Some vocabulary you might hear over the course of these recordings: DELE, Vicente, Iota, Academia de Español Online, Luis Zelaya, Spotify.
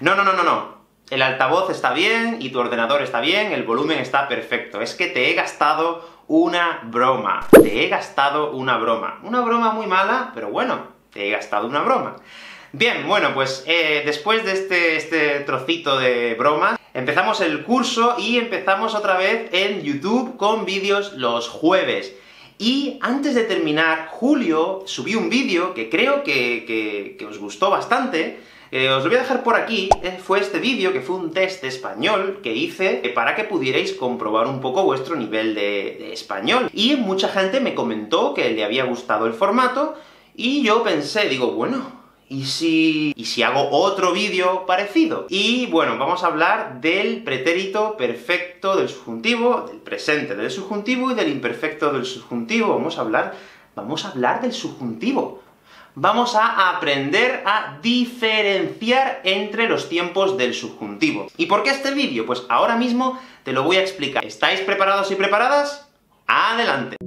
No. El altavoz está bien, y tu ordenador está bien, el volumen está perfecto. Es que te he gastado una broma. Te he gastado una broma. Una broma muy mala, pero bueno, te he gastado una broma. Bien, bueno, pues después de este trocito de bromas, empezamos el curso y empezamos otra vez en YouTube con vídeos los jueves. Y antes de terminar julio, subí un vídeo que creo que os gustó bastante. Os lo voy a dejar por aquí. Fue este vídeo, que fue un test de español que hice para que pudierais comprobar un poco vuestro nivel de español. Y mucha gente me comentó que le había gustado el formato, y yo pensé, digo, bueno, ¿y si hago otro vídeo parecido? Y bueno, vamos a hablar del pretérito perfecto del subjuntivo, del presente del subjuntivo y del imperfecto del subjuntivo. Vamos a hablar del subjuntivo. Vamos a aprender a diferenciar entre los tiempos del subjuntivo. ¿Y por qué este vídeo? Pues ahora mismo te lo voy a explicar. ¿Estáis preparados y preparadas? ¡Adelante!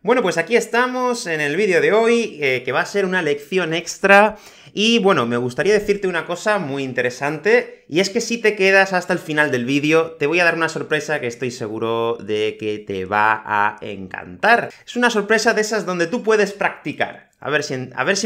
Bueno, pues aquí estamos en el vídeo de hoy, que va a ser una lección extra. Y bueno, me gustaría decirte una cosa muy interesante, y es que si te quedas hasta el final del vídeo, te voy a dar una sorpresa que estoy seguro de que te va a encantar. Es una sorpresa de esas donde tú puedes practicar. A ver si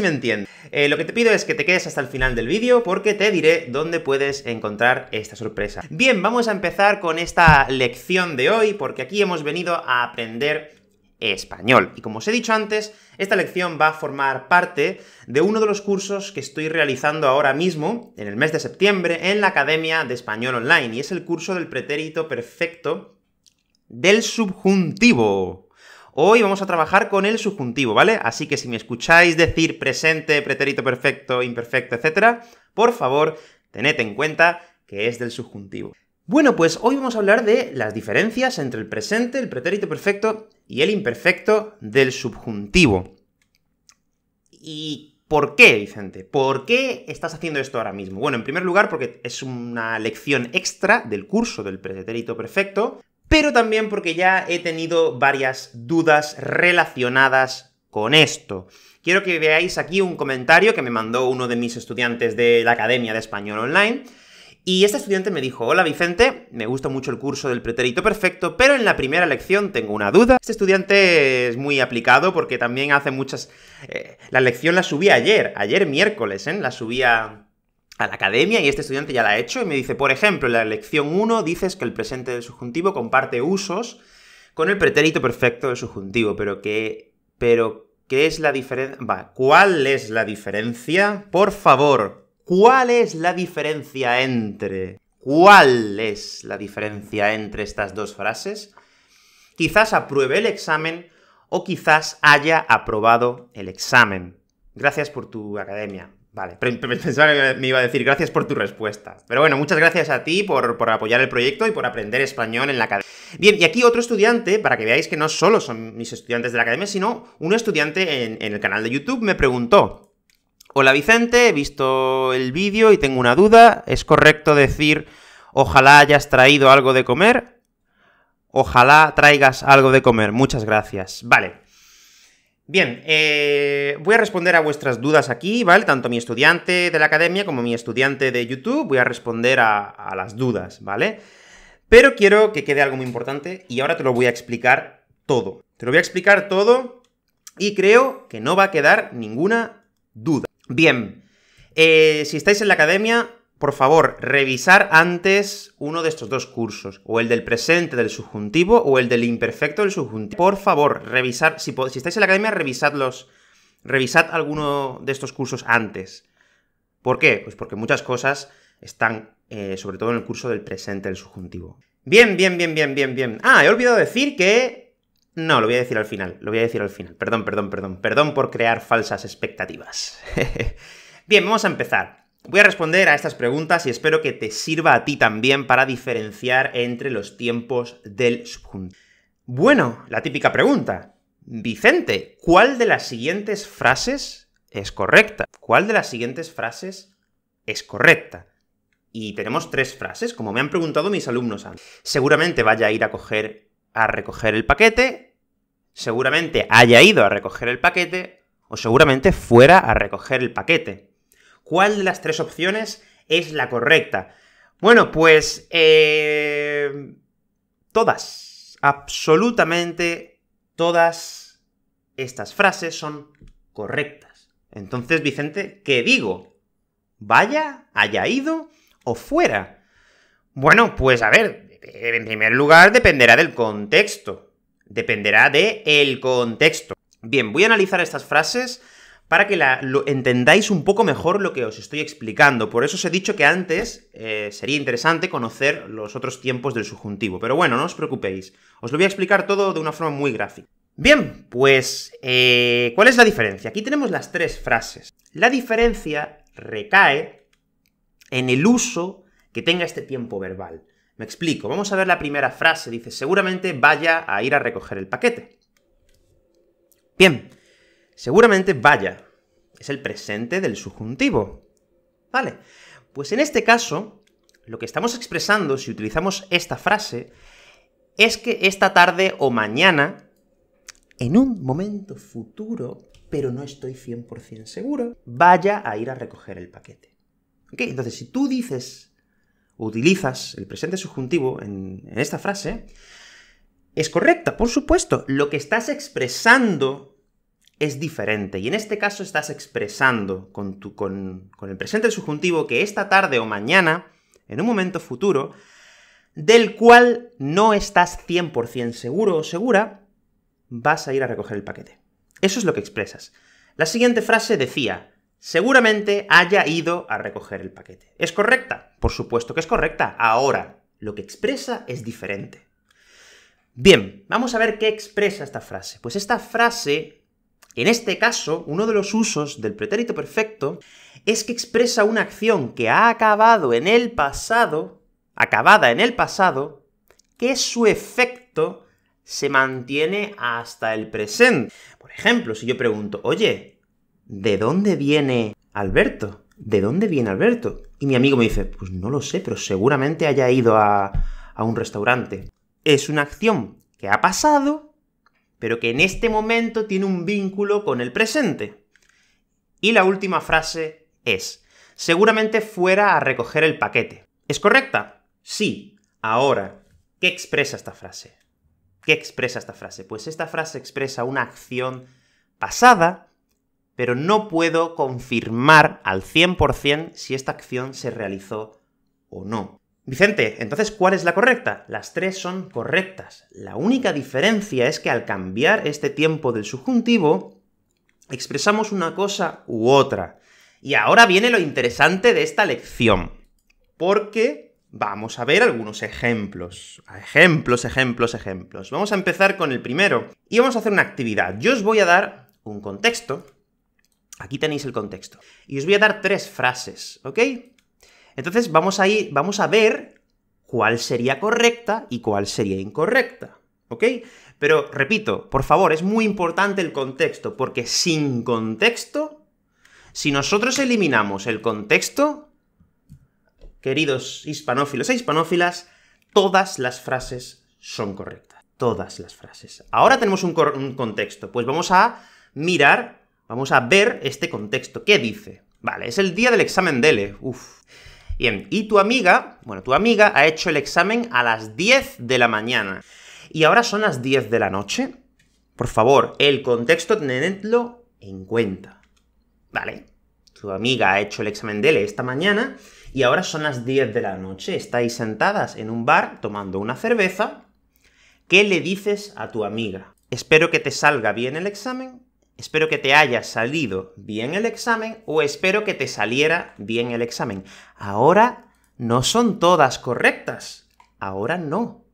me entiendes. Lo que te pido es que te quedes hasta el final del vídeo, porque te diré dónde puedes encontrar esta sorpresa. Bien, vamos a empezar con esta lección de hoy, porque aquí hemos venido a aprender español. Y como os he dicho antes, esta lección va a formar parte de uno de los cursos que estoy realizando ahora mismo, en el mes de septiembre, en la Academia de Español Online, y es el curso del pretérito perfecto del subjuntivo. Hoy vamos a trabajar con el subjuntivo, ¿vale? Así que si me escucháis decir presente, pretérito perfecto, imperfecto, etcétera, por favor, tened en cuenta que es del subjuntivo. Bueno, pues hoy vamos a hablar de las diferencias entre el presente, el pretérito perfecto y el imperfecto del subjuntivo. ¿Y por qué, Vicente? ¿Por qué estás haciendo esto ahora mismo? Bueno, en primer lugar, porque es una lección extra del curso del pretérito perfecto, pero también porque ya he tenido varias dudas relacionadas con esto. Quiero que veáis aquí un comentario que me mandó uno de mis estudiantes de la Academia de Español Online. Y este estudiante me dijo, hola Vicente, me gusta mucho el curso del pretérito perfecto, pero en la primera lección tengo una duda. Este estudiante es muy aplicado porque también hace muchas... La lección la subí ayer miércoles, la subí a la academia, y este estudiante ya la ha hecho, y me dice, por ejemplo, en la lección 1 dices que el presente del subjuntivo comparte usos con el pretérito perfecto del subjuntivo, pero ¿qué es la diferencia? Va, ¿cuál es la diferencia? Por favor... ¿Cuál es la diferencia entre? ¿Cuál es la diferencia entre estas dos frases? Quizás apruebe el examen o quizás haya aprobado el examen. Gracias por tu academia. Vale, pensaba que me iba a decir gracias por tu respuesta. Pero bueno, muchas gracias a ti por apoyar el proyecto y por aprender español en la academia. Bien, y aquí otro estudiante, para que veáis que no solo son mis estudiantes de la academia, sino un estudiante en el canal de YouTube me preguntó, hola Vicente, he visto el vídeo y tengo una duda. ¿Es correcto decir, ojalá hayas traído algo de comer? Ojalá traigas algo de comer. Muchas gracias. Vale. Bien, voy a responder a vuestras dudas aquí, ¿vale? Tanto mi estudiante de la academia como mi estudiante de YouTube, voy a responder a las dudas, ¿vale? Pero quiero que quede algo muy importante, y ahora te lo voy a explicar todo. Te lo voy a explicar todo, y creo que no va a quedar ninguna duda. Bien, si estáis en la academia, por favor, revisar antes uno de estos dos cursos, o el del presente del subjuntivo, o el del imperfecto del subjuntivo. Por favor, revisar, si estáis en la academia, revisad alguno de estos cursos antes. ¿Por qué? Pues porque muchas cosas están, sobre todo en el curso del presente del subjuntivo. Bien. Ah, he olvidado decir que... No, lo voy a decir al final, Perdón por crear falsas expectativas. Bien, vamos a empezar. Voy a responder a estas preguntas y espero que te sirva a ti también para diferenciar entre los tiempos del subjuntivo. Bueno, la típica pregunta. Vicente, ¿cuál de las siguientes frases es correcta? ¿Cuál de las siguientes frases es correcta? Y tenemos tres frases, como me han preguntado mis alumnos antes. Seguramente vaya a ir a recoger el paquete, seguramente haya ido a recoger el paquete, o seguramente fuera a recoger el paquete. ¿Cuál de las tres opciones es la correcta? Bueno, pues todas, absolutamente todas estas frases son correctas. Entonces, Vicente, ¿qué digo? ¿Vaya, haya ido o fuera? Bueno, pues a ver, en primer lugar dependerá del contexto. Dependerá del contexto. Bien, voy a analizar estas frases para que entendáis un poco mejor lo que os estoy explicando. Por eso os he dicho que antes sería interesante conocer los otros tiempos del subjuntivo. Pero bueno, no os preocupéis. Os lo voy a explicar todo de una forma muy gráfica. Bien, pues, ¿cuál es la diferencia? Aquí tenemos las tres frases. La diferencia recae en el uso que tenga este tiempo verbal. Me explico. Vamos a ver la primera frase. Dice, seguramente vaya a ir a recoger el paquete. Bien. Seguramente vaya. Es el presente del subjuntivo. Vale. Pues en este caso, lo que estamos expresando, si utilizamos esta frase, es que esta tarde o mañana, en un momento futuro, pero no estoy 100% seguro, vaya a ir a recoger el paquete. ¿Ok? Entonces, si tú dices, utilizas el presente subjuntivo en esta frase, es correcta, por supuesto. Lo que estás expresando es diferente, y en este caso estás expresando con el presente del subjuntivo que esta tarde o mañana, en un momento futuro, del cual no estás 100% seguro o segura, vas a ir a recoger el paquete. Eso es lo que expresas. La siguiente frase decía, seguramente haya ido a recoger el paquete. ¿Es correcta? Por supuesto que es correcta. Ahora, lo que expresa es diferente. Bien, vamos a ver qué expresa esta frase. Pues esta frase, en este caso, uno de los usos del pretérito perfecto es que expresa una acción que ha acabado en el pasado, acabada en el pasado, que su efecto se mantiene hasta el presente. Por ejemplo, si yo pregunto, oye, ¿de dónde viene Alberto? ¿De dónde viene Alberto? Y mi amigo me dice, pues no lo sé, pero seguramente haya ido a un restaurante. Es una acción que ha pasado, pero que en este momento tiene un vínculo con el presente. Y la última frase es, seguramente fuera a recoger el paquete. ¿Es correcta? Sí. Ahora, ¿qué expresa esta frase? ¿Qué expresa esta frase? Pues esta frase expresa una acción pasada, pero no puedo confirmar al 100% si esta acción se realizó o no. Vicente, entonces, ¿cuál es la correcta? Las tres son correctas. La única diferencia es que al cambiar este tiempo del subjuntivo, expresamos una cosa u otra. Y ahora viene lo interesante de esta lección, porque vamos a ver algunos ejemplos. Ejemplos. Vamos a empezar con el primero. Y vamos a hacer una actividad. Yo os voy a dar un contexto. Aquí tenéis el contexto. Y os voy a dar tres frases, ¿ok? Entonces vamos a ver cuál sería correcta y cuál sería incorrecta, ¿ok? Pero, repito, por favor, es muy importante el contexto, porque sin contexto, si nosotros eliminamos el contexto, queridos hispanófilos e hispanófilas, todas las frases son correctas. Todas las frases. Ahora tenemos un contexto, pues vamos a mirar, vamos a ver este contexto. ¿Qué dice? Vale, es el día del examen DELE. Uf. Bien, y tu amiga, bueno, tu amiga ha hecho el examen a las 10 de la mañana. Y ahora son las 10 de la noche. Por favor, el contexto tenedlo en cuenta. Vale, tu amiga ha hecho el examen DELE esta mañana y ahora son las 10 de la noche. Estáis sentadas en un bar tomando una cerveza. ¿Qué le dices a tu amiga? Espero que te salga bien el examen. Espero que te haya salido bien el examen, o espero que te saliera bien el examen. Ahora no son todas correctas. Ahora no.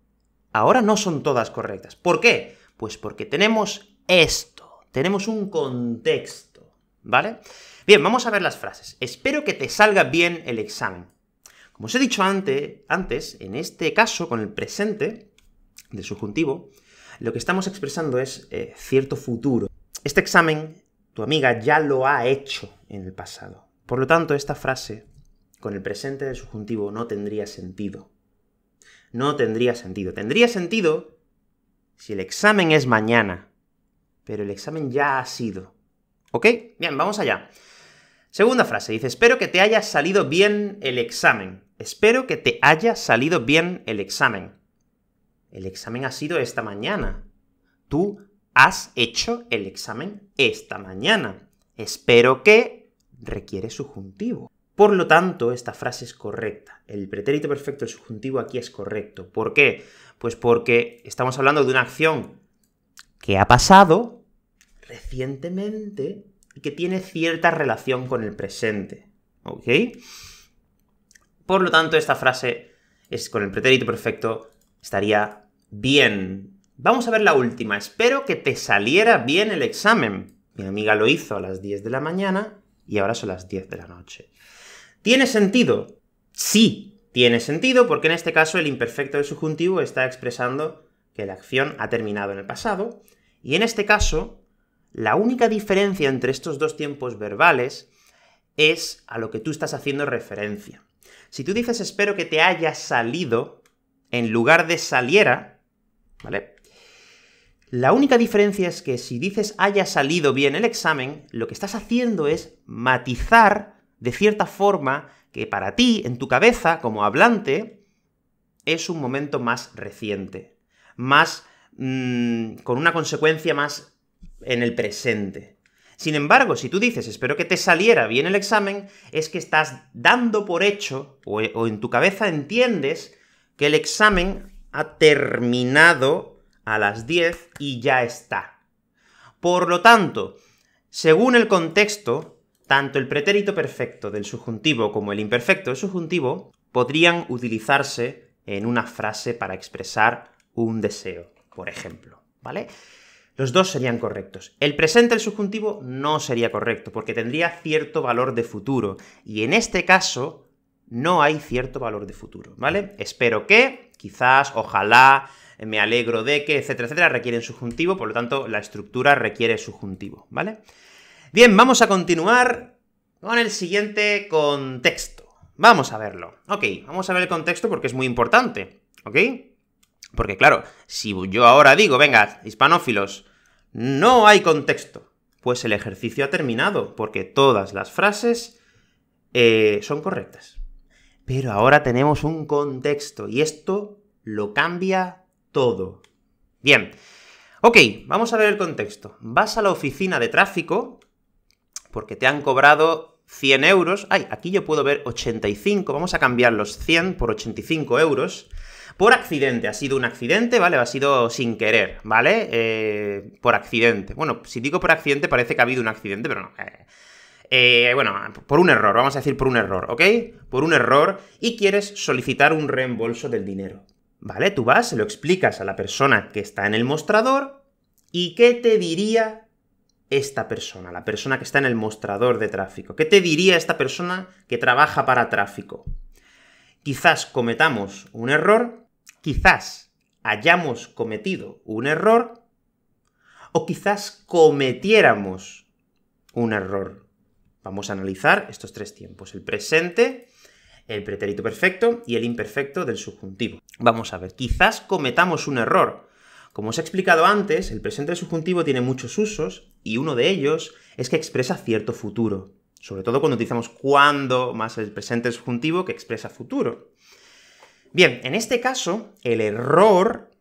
Ahora no son todas correctas. ¿Por qué? Pues porque tenemos esto. Tenemos un contexto, ¿vale? Bien, vamos a ver las frases. Espero que te salga bien el examen. Como os he dicho antes, en este caso, con el presente del subjuntivo, lo que estamos expresando es cierto futuro. Este examen, tu amiga ya lo ha hecho en el pasado. Por lo tanto, esta frase, con el presente del subjuntivo, no tendría sentido. No tendría sentido. Tendría sentido si el examen es mañana, pero el examen ya ha sido. ¿Ok? Bien, vamos allá. Segunda frase, dice, espero que te haya salido bien el examen. Espero que te haya salido bien el examen. El examen ha sido esta mañana. Tú has hecho el examen esta mañana. Espero que requiere subjuntivo. Por lo tanto, esta frase es correcta. El pretérito perfecto del subjuntivo aquí es correcto. ¿Por qué? Pues porque estamos hablando de una acción que ha pasado recientemente y que tiene cierta relación con el presente, ¿ok? Por lo tanto, esta frase es con el pretérito perfecto estaría bien. Vamos a ver la última. Espero que te saliera bien el examen. Mi amiga lo hizo a las 10 de la mañana y ahora son las 10 de la noche. ¿Tiene sentido? Sí, tiene sentido, porque en este caso el imperfecto del subjuntivo está expresando que la acción ha terminado en el pasado, y en este caso la única diferencia entre estos dos tiempos verbales es a lo que tú estás haciendo referencia. Si tú dices espero que te haya salido, en lugar de saliera, ¿vale? La única diferencia es que si dices haya salido bien el examen, lo que estás haciendo es matizar de cierta forma que para ti, en tu cabeza, como hablante, es un momento más reciente, más con una consecuencia más en el presente. Sin embargo, si tú dices, espero que te saliera bien el examen, es que estás dando por hecho, o en tu cabeza entiendes, que el examen ha terminado a las 10 y ya está. Por lo tanto, según el contexto, tanto el pretérito perfecto del subjuntivo como el imperfecto del subjuntivo podrían utilizarse en una frase para expresar un deseo, por ejemplo, ¿vale? Los dos serían correctos. El presente del subjuntivo no sería correcto, porque tendría cierto valor de futuro. Y en este caso, no hay cierto valor de futuro, ¿vale? Espero que, quizás, ojalá, me alegro de que, etcétera, etcétera, requieren subjuntivo, por lo tanto, la estructura requiere subjuntivo, ¿vale? Bien, vamos a continuar con el siguiente contexto. Vamos a verlo. Ok, vamos a ver el contexto porque es muy importante, ¿ok? Porque, claro, si yo ahora digo, venga, hispanófilos, no hay contexto, pues el ejercicio ha terminado, porque todas las frases son correctas. Pero ahora tenemos un contexto, y esto lo cambia todo. Bien. Ok, vamos a ver el contexto. Vas a la oficina de tráfico, porque te han cobrado 100 euros. Ay, aquí yo puedo ver 85, vamos a cambiar los 100 por 85 euros. Por accidente, ha sido un accidente, ¿vale? Ha sido sin querer, ¿vale? Por accidente. Bueno, si digo por accidente parece que ha habido un accidente, pero no. Bueno, por un error, vamos a decir por un error, ¿ok? Por un error y quieres solicitar un reembolso del dinero, ¿vale? Tú vas, se lo explicas a la persona que está en el mostrador y ¿qué te diría esta persona? La persona que está en el mostrador de tráfico. ¿Qué te diría esta persona que trabaja para tráfico? Quizás cometamos un error, quizás hayamos cometido un error, o quizás cometiéramos un error. Vamos a analizar estos tres tiempos, el presente, el pretérito perfecto y el imperfecto del subjuntivo. Vamos a ver, quizás cometamos un error. Como os he explicado antes, el presente del subjuntivo tiene muchos usos, y uno de ellos es que expresa cierto futuro. Sobre todo cuando utilizamos cuando más el presente subjuntivo que expresa futuro. Bien, en este caso, el error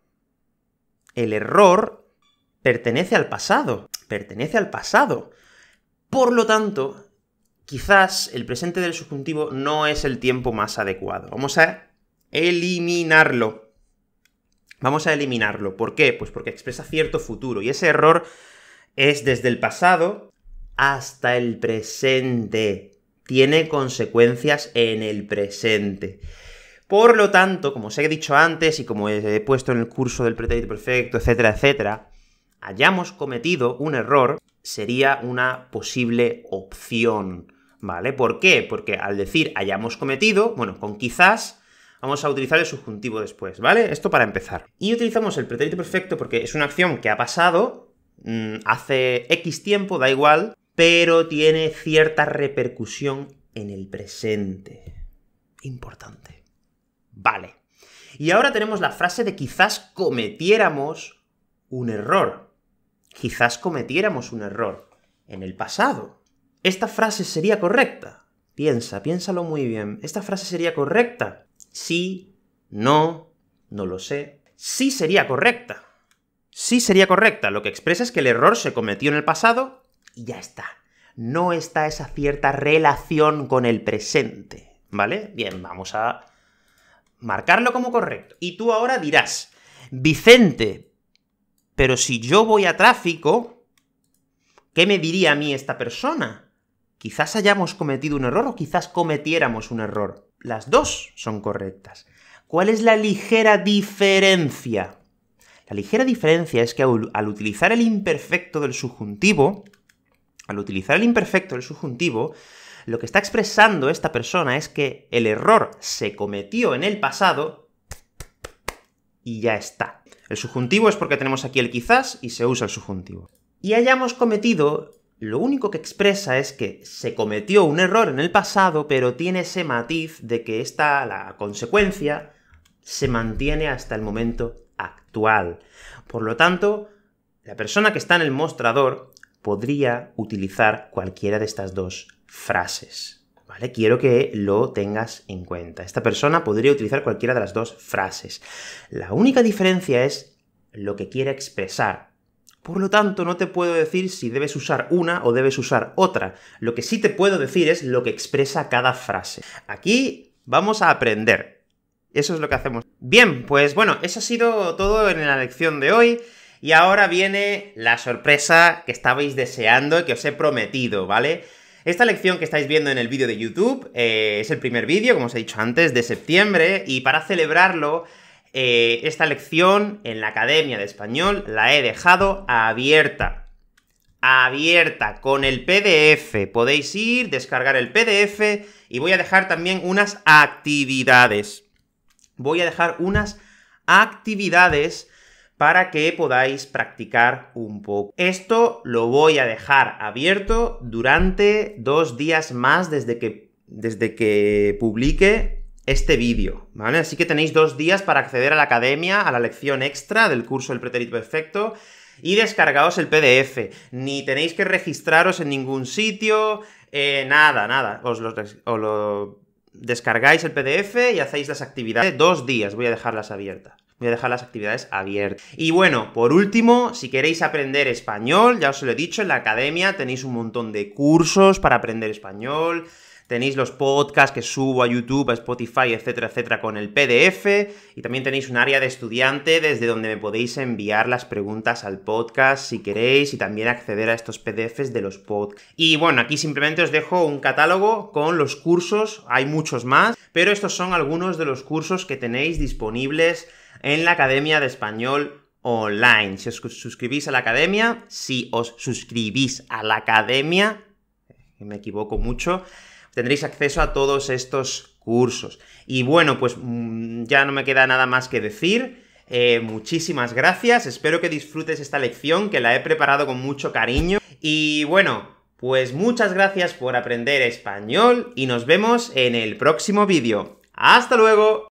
pertenece al pasado. Pertenece al pasado. Por lo tanto, quizás el presente del subjuntivo no es el tiempo más adecuado. Vamos a eliminarlo. Vamos a eliminarlo. ¿Por qué? Pues porque expresa cierto futuro. Y ese error es desde el pasado hasta el presente. Tiene consecuencias en el presente. Por lo tanto, como os he dicho antes y como he puesto en el curso del pretérito perfecto, etcétera, etcétera, hayamos cometido un error sería una posible opción, ¿vale? ¿Por qué? Porque al decir hayamos cometido, bueno, con quizás vamos a utilizar el subjuntivo después, ¿vale? Esto para empezar. Y utilizamos el pretérito perfecto porque es una acción que ha pasado hace X tiempo, da igual, pero tiene cierta repercusión en el presente. Importante. Vale. Y ahora tenemos la frase de quizás cometiéramos un error. Quizás cometiéramos un error. en el pasado. Esta frase sería correcta. Piénsalo muy bien. Esta frase sería correcta. Sí, no, no lo sé. Sí sería correcta. Sí sería correcta. Lo que expresa es que el error se cometió en el pasado y ya está. No está esa cierta relación con el presente, ¿vale? Bien, vamos a marcarlo como correcto. Y tú ahora dirás, Vicente, pero si yo voy a tráfico, ¿qué me diría a mí esta persona? Quizás hayamos cometido un error o quizás cometiéramos un error. Las dos son correctas. ¿Cuál es la ligera diferencia? La ligera diferencia es que al utilizar el imperfecto del subjuntivo, lo que está expresando esta persona es que el error se cometió en el pasado y ya está. El subjuntivo es porque tenemos aquí el quizás y se usa el subjuntivo. Y hayamos cometido, lo único que expresa es que se cometió un error en el pasado, pero tiene ese matiz de que la consecuencia se mantiene hasta el momento actual. Por lo tanto, la persona que está en el mostrador podría utilizar cualquiera de estas dos frases, ¿vale? Quiero que lo tengas en cuenta. Esta persona podría utilizar cualquiera de las dos frases. La única diferencia es lo que quiere expresar. Por lo tanto, no te puedo decir si debes usar una o debes usar otra. Lo que sí te puedo decir es lo que expresa cada frase. Aquí vamos a aprender. Eso es lo que hacemos. Bien, pues bueno, eso ha sido todo en la lección de hoy. Y ahora viene la sorpresa que estabais deseando y que os he prometido, ¿vale? Esta lección que estáis viendo en el vídeo de YouTube es el primer vídeo, como os he dicho antes, de septiembre, y para celebrarlo, esta lección en la Academia de Español la he dejado abierta. Abierta, con el PDF. Podéis ir, descargar el PDF, y voy a dejar también unas actividades. Voy a dejar unas actividades para que podáis practicar un poco. Esto lo voy a dejar abierto durante 2 días más desde que publique este vídeo, ¿vale? Así que tenéis 2 días para acceder a la academia, a la lección extra del curso del pretérito perfecto, y descargaos el PDF. Ni tenéis que registraros en ningún sitio, nada. Os lo descargáis el PDF y hacéis las actividades. 2 días voy a dejarlas abiertas. Voy a dejar las actividades abiertas. Y bueno, por último, si queréis aprender español, ya os lo he dicho, en la academia tenéis un montón de cursos para aprender español, tenéis los podcasts que subo a YouTube, a Spotify, etcétera, etcétera, con el PDF, y también tenéis un área de estudiante desde donde me podéis enviar las preguntas al podcast si queréis, y también acceder a estos PDFs de los podcasts. Y bueno, aquí simplemente os dejo un catálogo con los cursos, hay muchos más, pero estos son algunos de los cursos que tenéis disponibles en la Academia de Español Online. Si os suscribís a la Academia, me equivoco mucho, tendréis acceso a todos estos cursos. Y bueno, pues ya no me queda nada más que decir. Muchísimas gracias, espero que disfrutes esta lección, que la he preparado con mucho cariño. Y bueno, pues muchas gracias por aprender español, y nos vemos en el próximo vídeo. ¡Hasta luego!